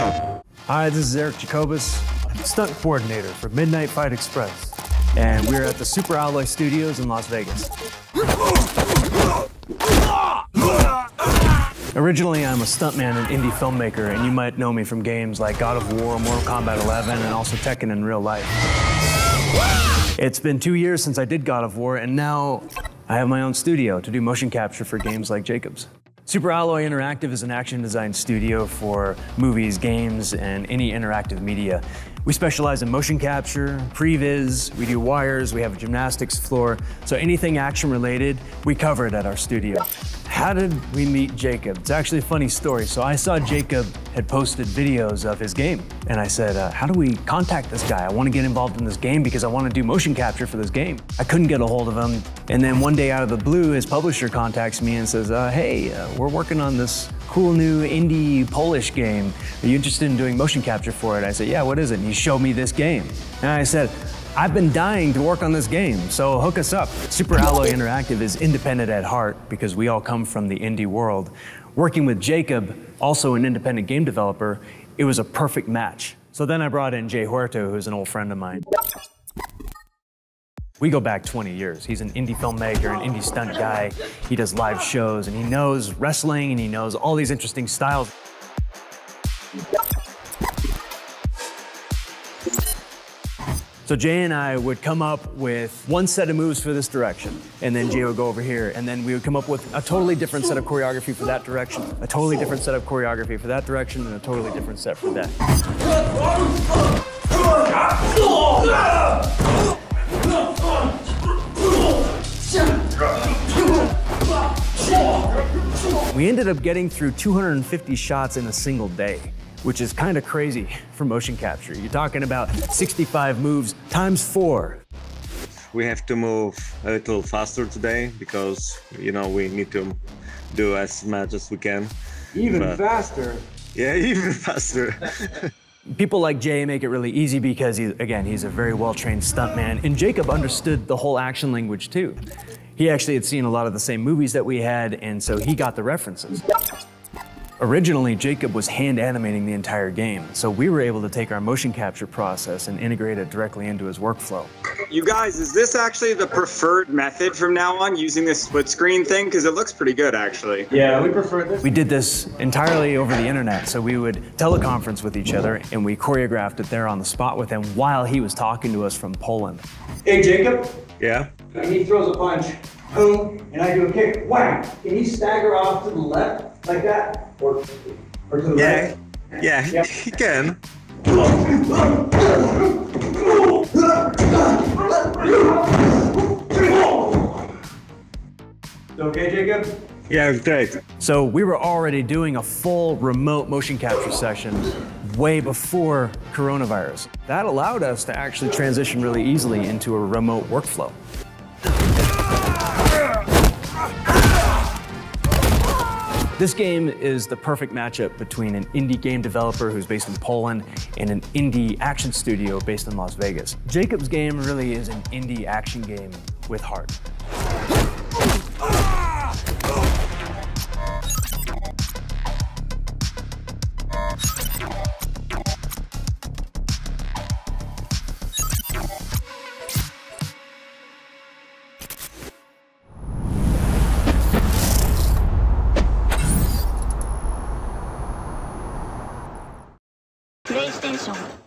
Hi, this is Eric Jacobus. I'm the stunt coordinator for Midnight Fight Express, and we're at the Super Alloy Studios in Las Vegas. Originally, I'm a stuntman and indie filmmaker, and you might know me from games like God of War, Mortal Kombat 11, and also Tekken in real life. It's been 2 years since I did God of War, and now I have my own studio to do motion capture for games like Jacobs. Super Alloy Interactive is an action design studio for movies, games, and any interactive media. We specialize in motion capture, previs, we do wires, we have a gymnastics floor, so anything action related, we cover it at our studio. How did we meet Jacob? It's actually a funny story. So I saw Jacob had posted videos of his game, and I said, how do we contact this guy? I want to get involved in this game because I want to do motion capture for this game. I couldn't get a hold of him, and then one day out of the blue, his publisher contacts me and says, hey, we're working on this cool new indie Polish game. Are you interested in doing motion capture for it? I said, yeah, what is it? And he showed me this game, and I said, I've been dying to work on this game, so hook us up. Super Alloy Interactive is independent at heart because we all come from the indie world. Working with Jacob, also an independent game developer, it was a perfect match. So then I brought in Jay Huerta, who's an old friend of mine. We go back 20 years. He's an indie filmmaker, an indie stunt guy. He does live shows, and he knows wrestling, and he knows all these interesting styles. So Jay and I would come up with one set of moves for this direction, and then Jay would go over here, and then we would come up with a totally different set of choreography for that direction, a totally different set of choreography for that direction, and a totally different set for that. We ended up getting through 250 shots in a single day, which is kind of crazy for motion capture. You're talking about 65 moves times 4. We have to move a little faster today because, you know, we need to do as much as we can. Even faster. Yeah, even faster. People like Jay make it really easy because, he's a very well-trained stuntman, and Jacob understood the whole action language too. He actually had seen a lot of the same movies that we had, and so he got the references. Originally, Jacob was hand animating the entire game, so we were able to take our motion capture process and integrate it directly into his workflow. You guys, is this actually the preferred method from now on, using this split screen thing? Because it looks pretty good, actually. Yeah, we prefer this. We did this entirely over the internet, so we would teleconference with each other, and we choreographed it there on the spot with him while he was talking to us from Poland. Hey, Jacob. Yeah? And he throws a punch, boom, and I do a kick, wham! Can he stagger off to the left? Like that? Or to the right? Yeah, yeah, he can. Okay, Jacob? Yeah, great. So we were already doing a full remote motion capture session way before coronavirus. That allowed us to actually transition really easily into a remote workflow. This game is the perfect matchup between an indie game developer who's based in Poland and an indie action studio based in Las Vegas. Jacob's game really is an indie action game with heart. PlayStation